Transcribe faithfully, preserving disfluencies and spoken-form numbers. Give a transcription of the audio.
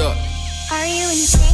up. Are you in